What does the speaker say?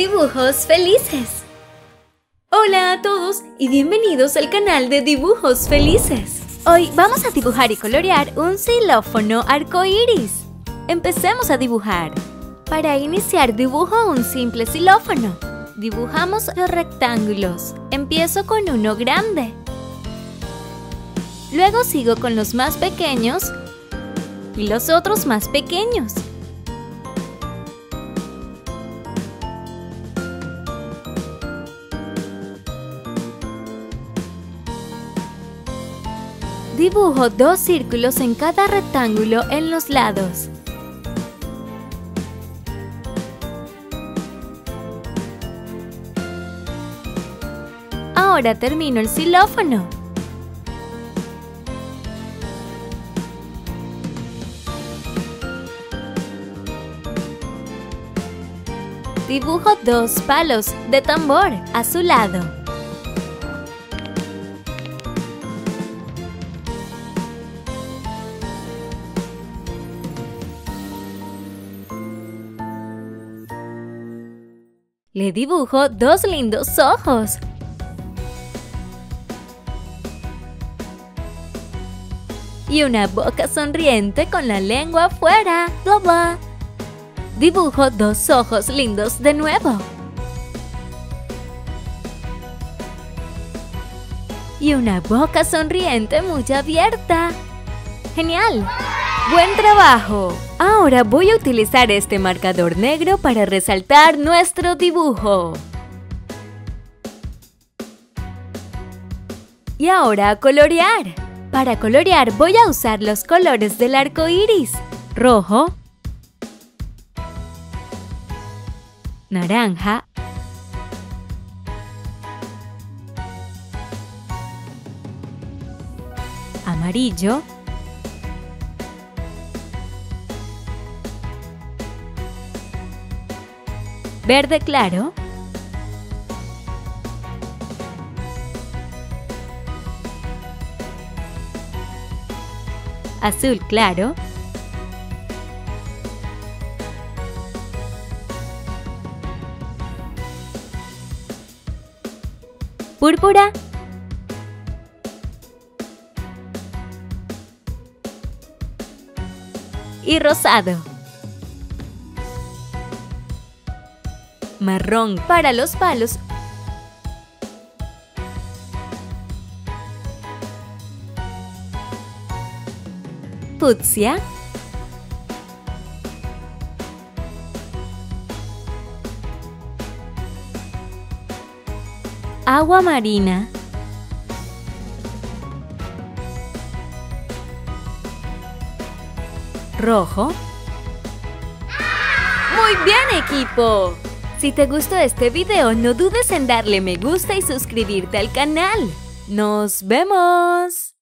Dibujos Felices. Hola a todos y bienvenidos al canal de Dibujos Felices. Hoy vamos a dibujar y colorear un xilófono arcoíris. Empecemos a dibujar. Para iniciar dibujo un simple xilófono. Dibujamos los rectángulos. Empiezo con uno grande. Luego sigo con los más pequeños y los otros más pequeños. Dibujo dos círculos en cada rectángulo en los lados. Ahora termino el xilófono. Dibujo dos palos de tambor a su lado. Le dibujo dos lindos ojos. Y una boca sonriente con la lengua afuera. Bla, bla. Dibujo dos ojos lindos de nuevo. Y una boca sonriente muy abierta. ¡Genial! ¡Buen trabajo! Ahora voy a utilizar este marcador negro para resaltar nuestro dibujo. Y ahora a colorear. Para colorear voy a usar los colores del arco iris: rojo, naranja, amarillo, verde claro, azul claro, púrpura, y rosado. Marrón para los palos fucsia agua marina rojo. ¡Muy bien, equipo! Si te gustó este video, no dudes en darle me gusta y suscribirte al canal. ¡Nos vemos!